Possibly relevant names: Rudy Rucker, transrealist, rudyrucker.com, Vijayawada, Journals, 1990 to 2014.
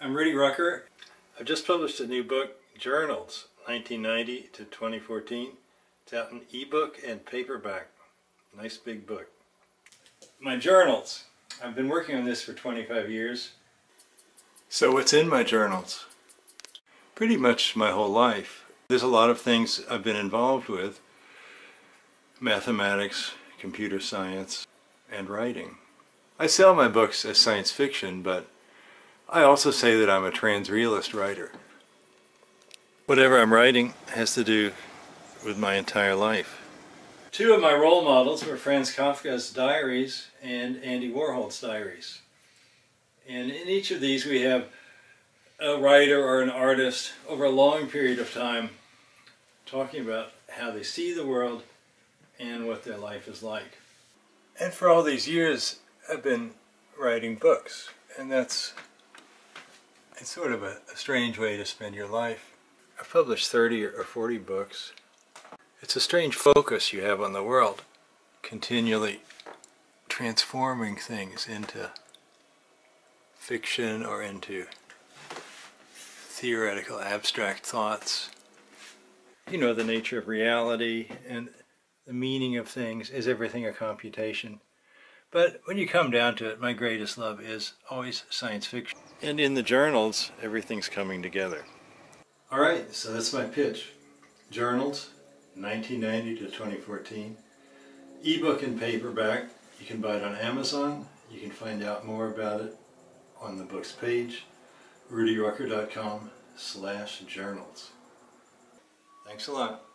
I'm Rudy Rucker. I've just published a new book, Journals, 1990 to 2014. It's out in ebook and paperback. Nice big book. My journals. I've been working on this for 25 years. So what's in my journals? Pretty much my whole life. There's a lot of things I've been involved with. Mathematics, computer science, and writing. I sell my books as science fiction, but I also say that I'm a transrealist writer. Whatever I'm writing has to do with my entire life. Two of my role models were Franz Kafka's diaries and Andy Warhol's diaries. And in each of these we have a writer or an artist over a long period of time talking about how they see the world and what their life is like. And for all these years I've been writing books, and it's sort of a strange way to spend your life. I've published 30 or 40 books. It's a strange focus you have on the world, continually transforming things into fiction or into theoretical abstract thoughts. You know, the nature of reality and the meaning of things. Is everything a computation? But when you come down to it, my greatest love is always science fiction. And in the journals, everything's coming together. All right, so that's my pitch. Journals, 1990 to 2014. Ebook and paperback. You can buy it on Amazon. You can find out more about it on the book's page, rudyrucker.com/journals. Thanks a lot.